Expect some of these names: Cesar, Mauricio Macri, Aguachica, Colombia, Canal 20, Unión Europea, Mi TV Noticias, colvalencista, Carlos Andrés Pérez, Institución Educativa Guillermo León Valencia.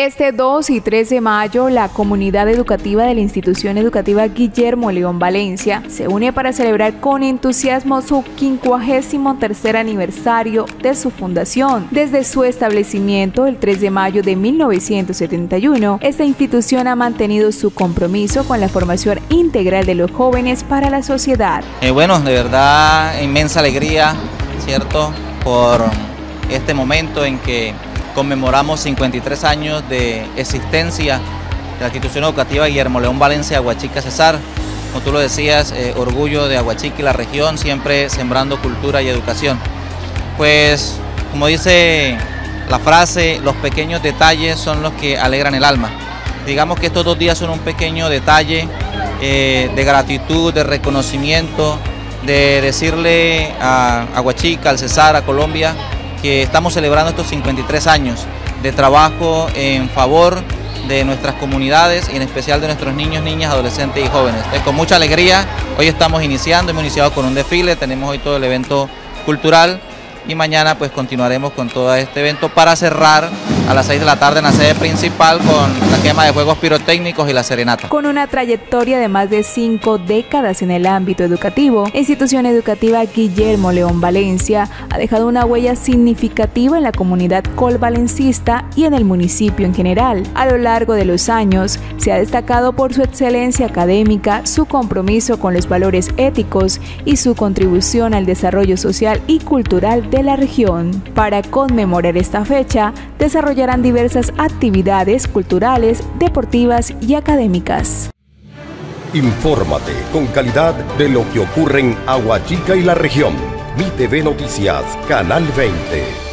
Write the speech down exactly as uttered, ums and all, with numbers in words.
Este dos y tres de mayo, la comunidad educativa de la Institución Educativa Guillermo León Valencia se une para celebrar con entusiasmo su quincuagésimo tercer aniversario de su fundación. Desde su establecimiento, el tres de mayo de mil novecientos setenta y uno, esta institución ha mantenido su compromiso con la formación integral de los jóvenes para la sociedad. Eh, bueno, de verdad, inmensa alegría, ¿cierto?, por este momento en que conmemoramos cincuenta y tres años de existencia de la Institución Educativa Guillermo León Valencia, Aguachica, Cesar. Como tú lo decías, eh, orgullo de Aguachica y la región, siempre sembrando cultura y educación. Pues, como dice la frase, los pequeños detalles son los que alegran el alma. Digamos que estos dos días son un pequeño detalle eh, de gratitud, de reconocimiento, de decirle a Aguachica, al Cesar, a Colombia, que estamos celebrando estos cincuenta y tres años de trabajo en favor de nuestras comunidades y en especial de nuestros niños, niñas, adolescentes y jóvenes. Entonces, con mucha alegría, hoy estamos iniciando, hemos iniciado con un desfile, tenemos hoy todo el evento cultural y mañana pues continuaremos con todo este evento para cerrar a las seis de la tarde en la sede principal con la quema de juegos pirotécnicos y la serenata. Con una trayectoria de más de cinco décadas en el ámbito educativo, la Institución Educativa Guillermo León Valencia ha dejado una huella significativa en la comunidad colvalencista y en el municipio en general. A lo largo de los años, se ha destacado por su excelencia académica, su compromiso con los valores éticos y su contribución al desarrollo social y cultural de la región. Para conmemorar esta fecha, desarrolló harán diversas actividades culturales, deportivas y académicas. Infórmate con calidad de lo que ocurre en Aguachica y la región. Mi T V Noticias, Canal veinte.